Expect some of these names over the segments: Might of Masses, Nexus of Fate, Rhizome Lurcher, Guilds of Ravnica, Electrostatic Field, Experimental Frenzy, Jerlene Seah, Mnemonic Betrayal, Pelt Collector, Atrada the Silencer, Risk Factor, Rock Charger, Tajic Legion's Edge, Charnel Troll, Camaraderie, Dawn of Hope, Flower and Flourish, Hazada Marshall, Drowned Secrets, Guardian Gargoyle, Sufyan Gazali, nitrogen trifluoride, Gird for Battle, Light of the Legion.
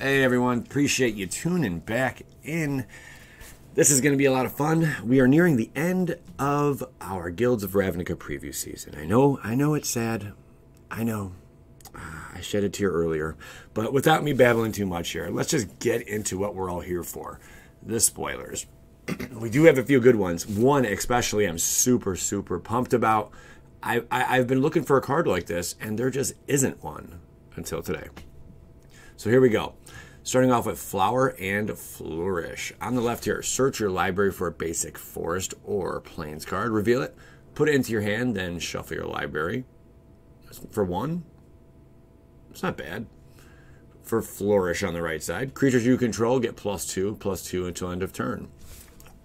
Hey everyone, appreciate you tuning back in. This is going to be a lot of fun. We are nearing the end of our Guilds of Ravnica preview season. I know it's sad. I know. I shed a tear earlier. But without me babbling too much here, let's just get into what we're all here for. The spoilers. We do have a few good ones. One especially I'm super, super pumped about. I've been looking for a card like this, and there just isn't one until today. So here we go. Starting off with Flower and Flourish. On the left here, search your library for a basic forest or plains card. Reveal it, put it into your hand, then shuffle your library. For one, it's not bad. For Flourish on the right side, creatures you control get +2/+2 until end of turn.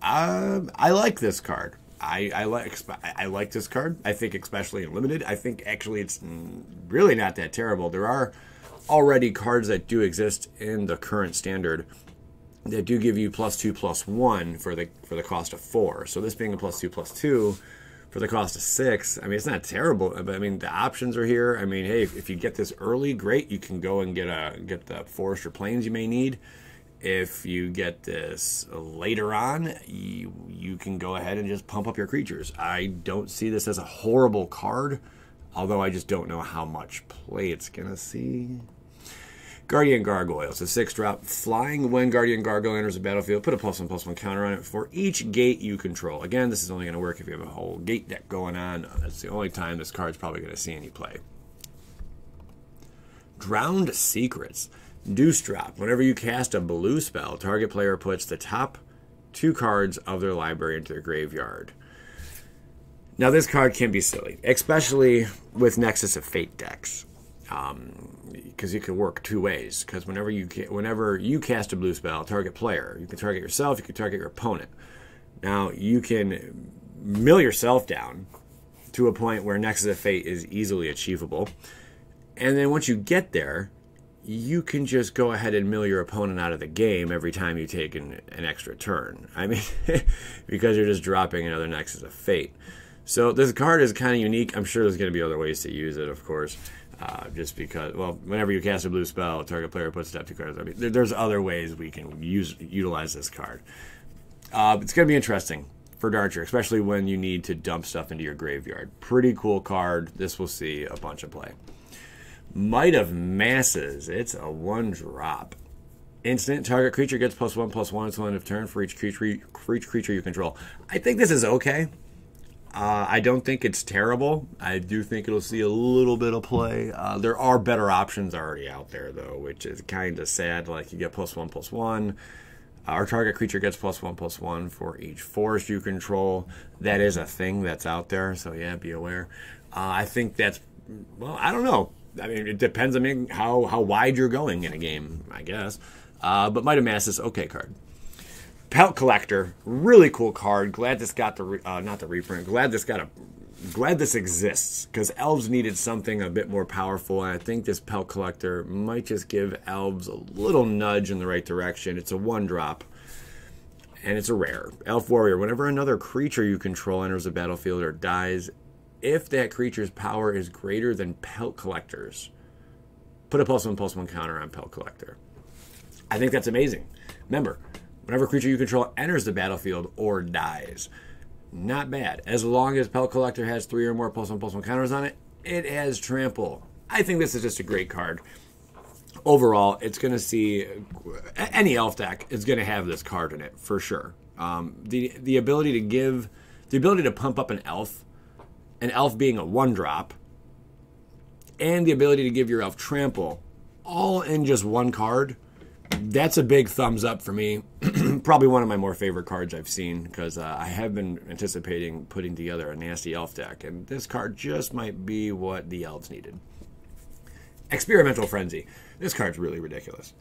I like this card. I like this card. I think especially in limited. I think actually it's really not that terrible. There are already cards that do exist in the current standard that do give you +2/+1 for the cost of 4. So this being a +2/+2 for the cost of 6, I mean, it's not terrible. But I mean, the options are here. I mean, hey, if you get this early, great. You can go and get the forest or plains you may need. If you get this later on, you can go ahead and just pump up your creatures. I don't see this as a horrible card, although I just don't know how much play it's going to see. Guardian Gargoyle. It's a 6-drop. Flying. When Guardian Gargoyle enters the battlefield, put a +1/+1 counter on it for each gate you control. Again, this is only going to work if you have a whole gate deck going on. That's the only time this card's probably going to see any play. Drowned Secrets. Deuce drop. Whenever you cast a blue spell, target player puts the top 2 cards of their library into their graveyard. Now this card can be silly, especially with Nexus of Fate decks, because it can work two ways. Because whenever you cast a blue spell, target player, you can target yourself, you can target your opponent. Now you can mill yourself down to a point where Nexus of Fate is easily achievable, and then once you get there, you can just go ahead and mill your opponent out of the game every time you take an extra turn. I mean, because you're just dropping another Nexus of Fate. So this card is kind of unique. I'm sure there's going to be other ways to use it, of course, just because, well, whenever you cast a blue spell, target player puts up 2 cards. I mean, there's other ways we can utilize this card. It's going to be interesting for Darcher, especially when you need to dump stuff into your graveyard. Pretty cool card. This will see a bunch of play. Might of Masses. It's a 1-drop. Instant, target creature gets +1/+1 until end of turn for each creature you control. I think this is okay. I don't think it's terrible. I do think it'll see a little bit of play. There are better options already out there, though, which is kind of sad. Like, you get +1/+1. Our target creature gets +1/+1 for each forest you control. That is a thing that's out there, so yeah, be aware. I think that's, well, I don't know. I mean, it depends on how wide you're going in a game, I guess. But Might of Masses, okay card. Pelt Collector, really cool card. Glad this got the not the reprint. Glad this exists, because elves needed something a bit more powerful, and I think this Pelt Collector might just give elves a little nudge in the right direction. It's a 1-drop. And it's a rare. Elf Warrior. Whenever another creature you control enters the battlefield or dies, if that creature's power is greater than Pelt Collector's, put a +1/+1 counter on Pelt Collector. I think that's amazing. Remember, whenever a creature you control enters the battlefield or dies, not bad. As long as Pelt Collector has 3 or more +1/+1 counters on it, it has trample. I think this is just a great card. Overall, it's going to see, any elf deck is going to have this card in it for sure. The ability to give, the ability to pump up an elf being a 1-drop, and the ability to give your elf trample, all in just one card, that's a big thumbs up for me. Probably one of my more favorite cards I've seen, because I have been anticipating putting together a nasty elf deck, and this card just might be what the elves needed. Experimental Frenzy. This card's really ridiculous.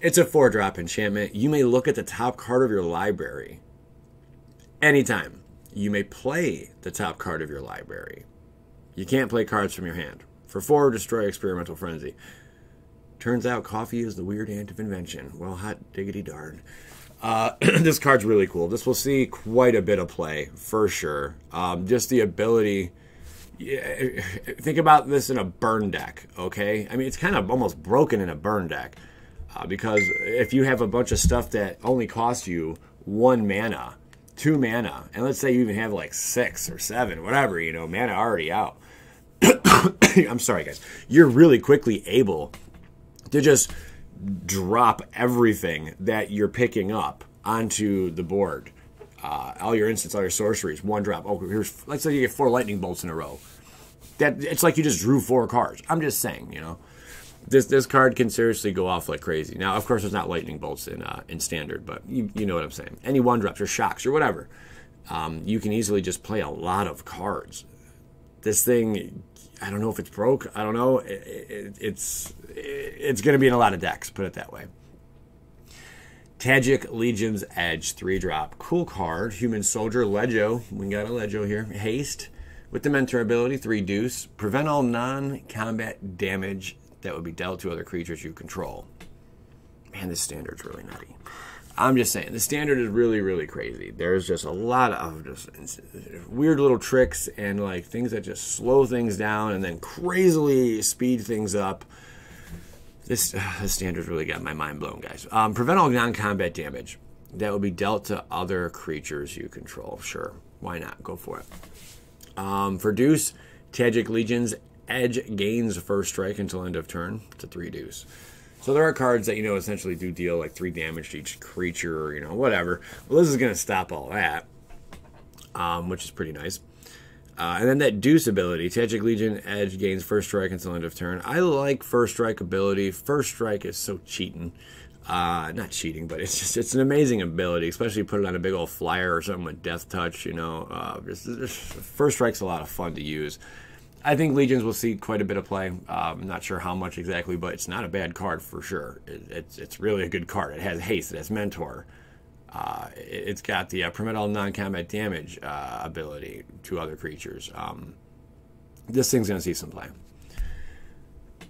It's a 4-drop enchantment. You may look at the top card of your library anytime. You may play the top card of your library. You can't play cards from your hand. For 4, destroy Experimental Frenzy. Turns out coffee is the weird aunt of invention. Well, hot diggity darn. This card's really cool. This will see quite a bit of play, for sure. Just the ability... Yeah, think about this in a burn deck, okay? I mean, it's kind of almost broken in a burn deck. because if you have a bunch of stuff that only costs you 1 mana, 2 mana, and let's say you even have like 6 or 7, whatever, you know, mana already out, I'm sorry guys, you're really quickly able to just drop everything that you're picking up onto the board. All your instants, all your sorceries, 1 drop. Oh, here's, let's say you get 4 lightning bolts in a row. That it's like you just drew 4 cards. I'm just saying, you know, this card can seriously go off like crazy. Now, of course, there's not lightning bolts in standard, but you know what I'm saying. Any 1 drops, your shocks, or whatever, you can easily just play a lot of cards. This thing, I don't know if it's broke. I don't know. It's going to be in a lot of decks. Put it that way. Tajic Legion's Edge, 3 drop. Cool card. Human Soldier, Legio. We got a Legio here. Haste. With the Mentor ability, 3 deuce. Prevent all non-combat damage that would be dealt to other creatures you control. Man, this standard's really nutty. I'm just saying, the standard is really, really crazy. There's just a lot of just weird little tricks and like things that just slow things down and then crazily speed things up. This standard's really got my mind blown, guys. Prevent all non-combat damage that will be dealt to other creatures you control. Sure, why not? Go for it. For deuce, Tajic Legion's Edge gains first strike until end of turn. It's a 3 deuce. So there are cards that, you know, essentially do deal like 3 damage to each creature or, you know, whatever. Well, this is going to stop all that, which is pretty nice. And then that Deuce ability, Tajic Legion Edge gains first strike until end of turn. I like first strike ability. First strike is so cheating. Not cheating, but it's an amazing ability, especially put it on a big old flyer or something with death touch, you know. First strike's a lot of fun to use. I think Legions will see quite a bit of play. I'm not sure how much exactly, but it's not a bad card for sure. It's really a good card. It has haste. It has mentor. It's got the prevent all non-combat damage ability to other creatures. This thing's going to see some play.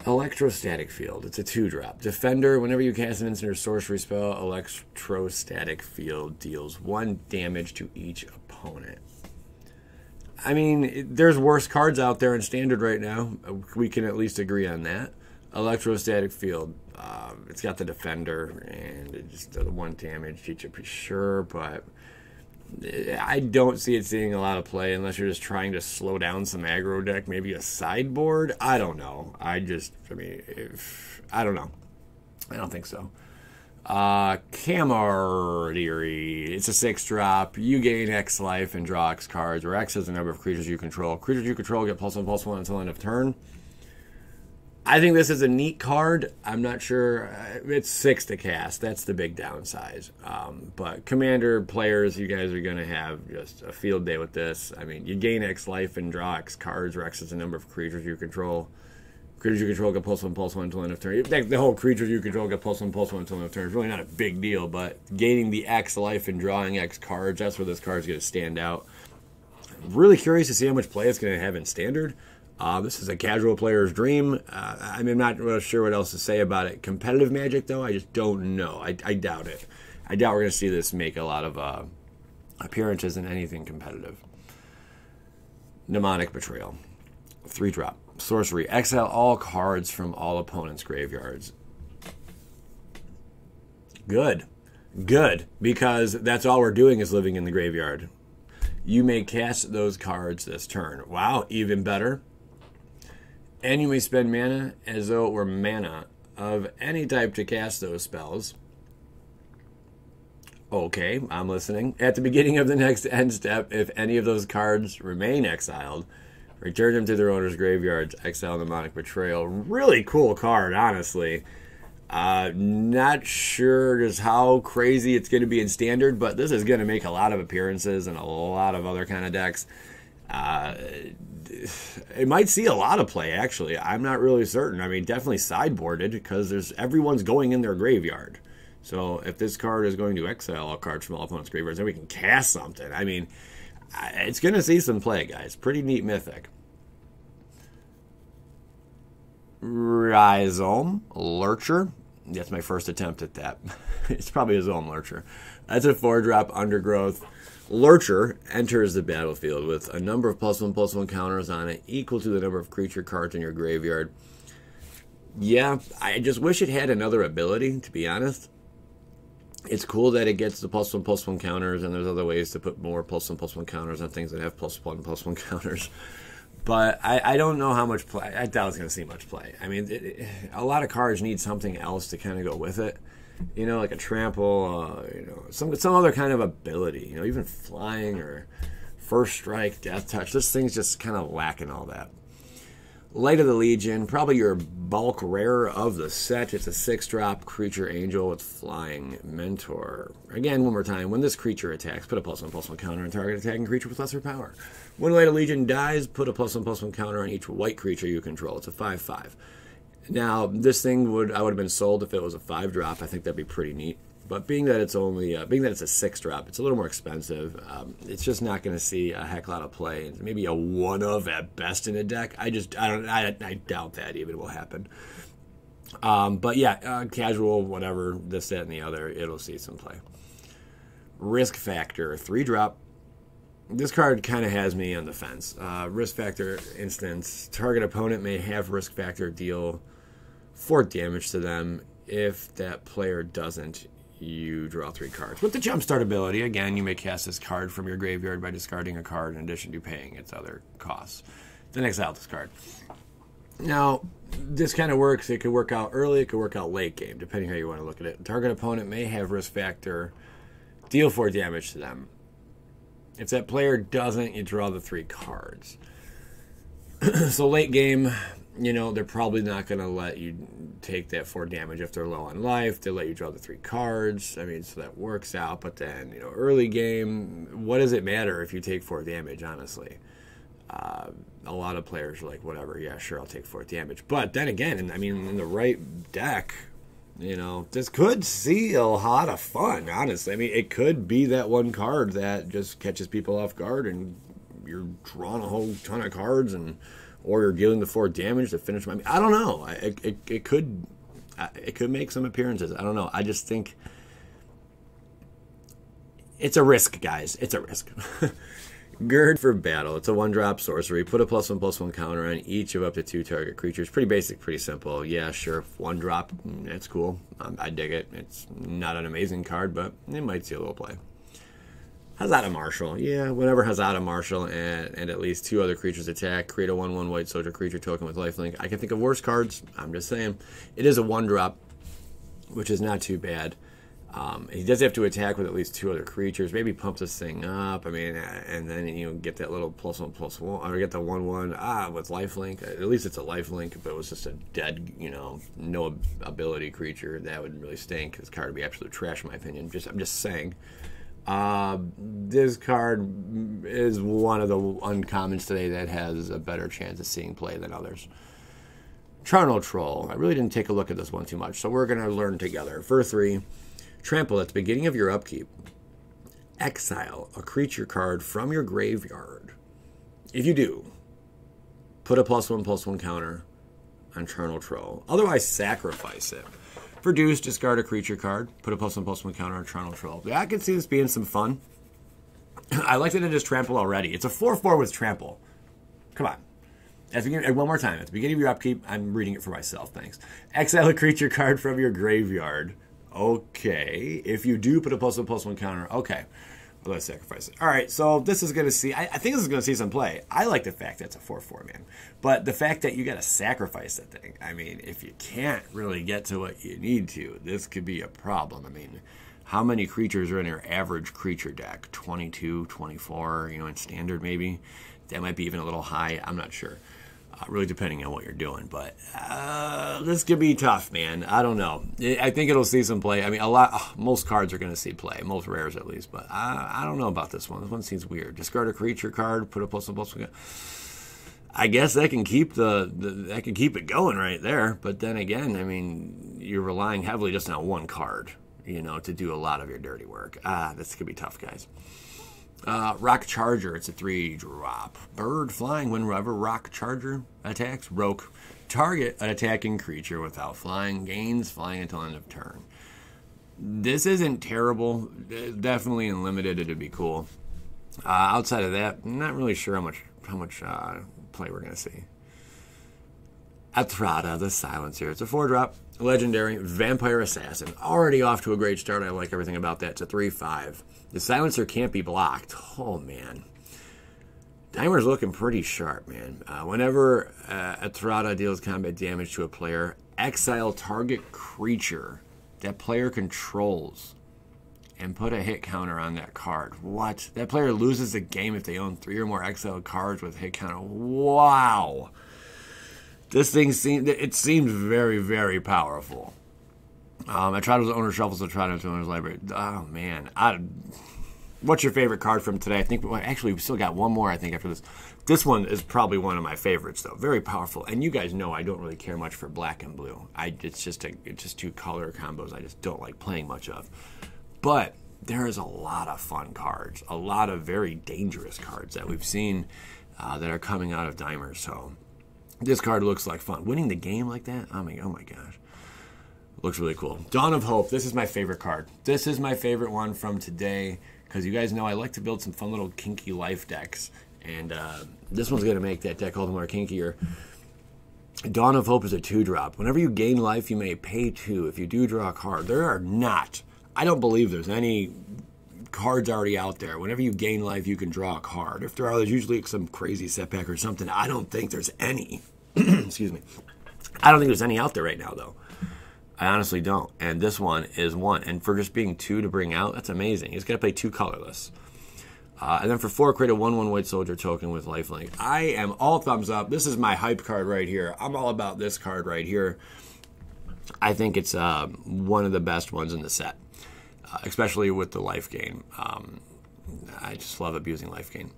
Electrostatic Field. It's a 2 drop. Defender, whenever you cast an instant or sorcery spell, Electrostatic Field deals 1 damage to each opponent. I mean, there's worse cards out there in standard right now. We can at least agree on that. Electrostatic Field. It's got the defender and it just does 1 damage to each for sure, but I don't see it seeing a lot of play unless you're just trying to slow down some aggro deck, maybe a sideboard. I don't know. I don't know. I don't think so. Camaraderie. It's a 6 drop. You gain X life and draw X cards, where X is the number of creatures you control. Creatures you control get +1/+1 until end of turn. I think this is a neat card. I'm not sure. It's 6 to cast. That's the big downside. But Commander players, you guys are going to have just a field day with this. I mean, you gain X life and draw X cards, where X is the number of creatures you control. Creatures you control get +1/+1 until end of turn. The whole creatures you control get +1/+1 until end of turn. It's really not a big deal, but gaining the X life and drawing X cards, that's where this card's going to stand out. I'm really curious to see how much play it's going to have in standard. This is a casual player's dream. I mean, I'm not really sure what else to say about it. Competitive Magic, though, I just don't know. I doubt it. I doubt we're going to see this make a lot of appearances in anything competitive. Mnemonic Betrayal. 3 drop. Sorcery. Exile all cards from all opponents' graveyards. Good. Good. Because that's all we're doing is living in the graveyard. You may cast those cards this turn. Wow, even better. And you may spend mana as though it were mana of any type to cast those spells. Okay, I'm listening. At the beginning of the next end step, if any of those cards remain exiled, return them to their owner's graveyards. Exile Mnemonic Betrayal. Really cool card, honestly. Not sure just how crazy it's going to be in standard, but this is going to make a lot of appearances in a lot of other kind of decks. It might see a lot of play, actually. I'm not really certain. I mean, definitely sideboarded because everyone's going in their graveyard. So if this card is going to exile all cards from all opponents' graveyards, then we can cast something. I mean, it's going to see some play, guys. Pretty neat mythic. Rhizome Lurcher. That's my first attempt at that. It's probably a Rhizome Lurcher. That's a 4 drop undergrowth. Lurcher enters the battlefield with a number of +1/+1 counters on it equal to the number of creature cards in your graveyard. Yeah, I just wish it had another ability, to be honest. It's cool that it gets the +1/+1 counters, and there's other ways to put more +1/+1 counters on things that have +1/+1 counters. But I don't know how much play. I doubt it's going to see much play. I mean, a lot of cards need something else to kind of go with it. You know, like a trample, you know, some other kind of ability. You know, even flying or first strike, death touch. This thing's just kind of lacking all that. Light of the Legion, probably your bulk rarer of the set. It's a 6-drop creature angel with flying mentor. Again, one more time, when this creature attacks, put a +1/+1 counter on target attacking creature with lesser power. When Light of the Legion dies, put a +1/+1 counter on each white creature you control. It's a 5/5. Now, this thing would have been sold if it was a 5-drop. I think that'd be pretty neat. But being that it's only being that it's a 6-drop, it's a little more expensive. It's just not going to see a heck lot of play. Maybe a 1-of at best in a deck. I doubt that even will happen. But yeah, casual, whatever, this, that, and the other, it'll see some play. Risk Factor, 3-drop. This card kind of has me on the fence. Risk Factor instance, target opponent may have Risk Factor deal 4 damage to them. If that player doesn't, you draw 3 cards. With the Jumpstart ability, again, you may cast this card from your graveyard by discarding a card in addition to paying its other costs. Then exile this card. Now, this kind of works. It could work out early, it could work out late game, depending how you want to look at it. Target opponent may have Risk Factor, deal 4 damage to them. If that player doesn't, you draw the 3 cards. So late game, you know, they're probably not going to let you take that 4 damage if they're low on life. They let you draw the 3 cards. I mean, so that works out. But then, you know, early game, what does it matter if you take 4 damage, honestly? A lot of players are like, whatever, yeah, sure, I'll take 4 damage. But then again, I mean, in the right deck, you know, this could see a lot of fun, honestly. I mean, it could be that one card that just catches people off guard and you're drawing a whole ton of cards and... or you're dealing the 4 damage to finish my... I don't know. It could make some appearances. I don't know. I just think... it's a risk, guys. It's a risk. Gird for Battle. It's a 1-drop sorcery. Put a +1/+1 counter on each of up to 2 target creatures. Pretty basic, pretty simple. Yeah, sure. 1-drop. That's cool. I dig it. It's not an amazing card, but it might see a little play. Hazada Marshall, yeah, whenever Hazada Marshall and at least 2 other creatures attack, create a 1/1 white soldier creature token with lifelink. I can think of worse cards, I'm just saying. It is a 1-drop, which is not too bad. He does have to attack with at least 2 other creatures, maybe pump this thing up, I mean, and then, you know, get that little +1/+1, or get the 1/1, with lifelink. At least it's a lifelink. If it was just a dead, you know, no ability creature, that would really stink. This card would be absolute trash, in my opinion. I'm just saying. This card is one of the uncommons today that has a better chance of seeing play than others. Charnel Troll. I really didn't take a look at this one too much, so we're going to learn together. For 3, trample at the beginning of your upkeep. Exile a creature card from your graveyard. If you do, put a +1/+1 counter on Charnel Troll. Otherwise, sacrifice it. For Deuce, discard a creature card. Put a +1/+1 counter on Charnel Troll. Yeah, I can see this being some fun. I like that it is trample already. It's a 4/4 with trample. Come on. One more time. At the beginning of your upkeep, I'm reading it for myself, thanks. Exile a creature card from your graveyard. Okay. If you do, put a +1/+1 counter. Okay. Well, let's sacrifice it. All right, so this is going to see... I think this is going to see some play. I like the fact that it's a 4/4, man. But the fact that you got to sacrifice that thing, I mean, if you can't really get to what you need to, this could be a problem. I mean, how many creatures are in your average creature deck? 22, 24, you know, in standard maybe? That might be even a little high. I'm not sure. Really depending on what you're doing. But this could be tough, man. I don't know. I think it'll see some play. I mean, most cards are going to see play. Most rares, at least. But I don't know about this one. This one seems weird. Discard a creature card. Put a +1/+1. I guess that can keep that can keep it going right there. But then again, I mean, you're relying heavily just on one card, you know, to do a lot of your dirty work. This could be tough, guys. Rock Charger, it's a 3-drop. Bird flying whenever Rock Charger attacks. Roke, target an attacking creature without flying, gains flying until end of turn. This isn't terrible. Definitely in limited, it'd be cool. Outside of that, I'm not really sure how much play we're gonna see. Atrada the Silencer. It's a 4-drop, legendary, vampire assassin. Already off to a great start. I like everything about that. It's a 3/5. The Silencer can't be blocked. Oh, man. Dimer's looking pretty sharp, man. Whenever Atrada deals combat damage to a player, exile target creature that player controls and put a hit counter on that card. What? That player loses the game if they own 3 or more exiled cards with hit counter. Wow. This thing seemed very, very powerful. Atrada's owner shuffles Atrada to owner's library. Oh, man. What's your favorite card from today? I think, well, actually, we've still got one more, I think, after this. This one is probably one of my favorites, though. Very powerful. And you guys know I don't really care much for black and blue. It's just two color combos I just don't like playing much of. But there is a lot of fun cards, a lot of very dangerous cards that we've seen that are coming out of Dimer. So this card looks like fun. Winning the game like that? I mean, oh, my gosh. Looks really cool. Dawn of Hope. This is my favorite card. This is my favorite one from today. Because you guys know I like to build some fun little kinky life decks. And this one's going to make that deck all the more kinkier. Dawn of Hope is a 2-drop. Whenever you gain life, you may pay 2 if you do draw a card. There are not. I don't believe there's any cards already out there. Whenever you gain life, you can draw a card. If there are, there's usually some crazy setback or something. I don't think there's any. Excuse me. I don't think there's any out there right now, though. I honestly don't. And this one is one. And for just being 2 to bring out, that's amazing. He's got to play 2 colorless. And then for 4, create a 1/1 white soldier token with lifelink. I am all thumbs up. This is my hype card right here. I'm all about this card right here. I think it's one of the best ones in the set, especially with the life gain. I just love abusing life gain.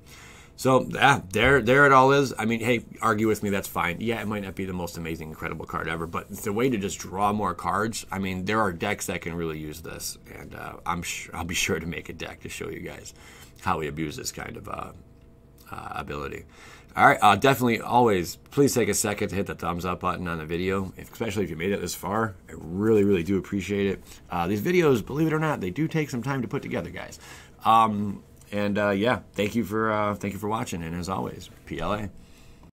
So there it all is. I mean, hey, argue with me, that's fine. Yeah, it might not be the most amazing, incredible card ever, but it's a way to just draw more cards. I mean, there are decks that can really use this, and I'll be sure to make a deck to show you guys how we abuse this kind of ability. All right, definitely, always, please take a second to hit the thumbs up button on the video, especially if you made it this far. I really, really do appreciate it. These videos, believe it or not, they do take some time to put together, guys. And yeah, thank you for watching. And as always, PLA.